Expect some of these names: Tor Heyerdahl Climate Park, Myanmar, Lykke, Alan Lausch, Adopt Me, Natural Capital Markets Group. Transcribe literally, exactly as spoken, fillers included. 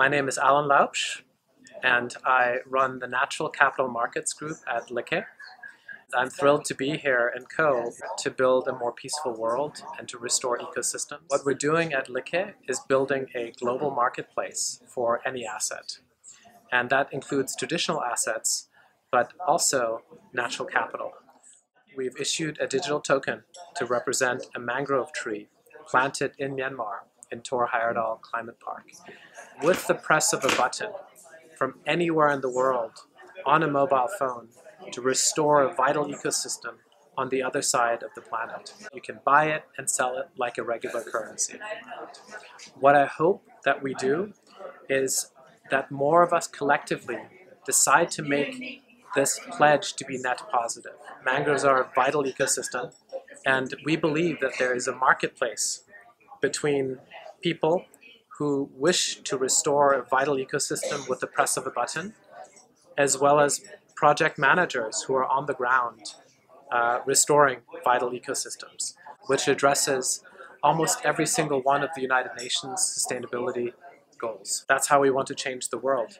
My name is Alan Lausch, and I run the Natural Capital Markets Group at Lykke. I'm thrilled to be here in Co to build a more peaceful world and to restore ecosystems. What we're doing at Lykke is building a global marketplace for any asset, and that includes traditional assets, but also natural capital. We've issued a digital token to represent a mangrove tree planted in Myanmar in Tor Heyerdahl Climate Park. With the press of a button from anywhere in the world on a mobile phone, to restore a vital ecosystem on the other side of the planet. You can buy it and sell it like a regular currency. What I hope that we do is that more of us collectively decide to make this pledge to be net positive. Mangroves are a vital ecosystem, and we believe that there is a marketplace between people who wish to restore a vital ecosystem with the press of a button, as well as project managers who are on the ground uh, restoring vital ecosystems, which addresses almost every single one of the United Nations sustainability goals. That's how we want to change the world.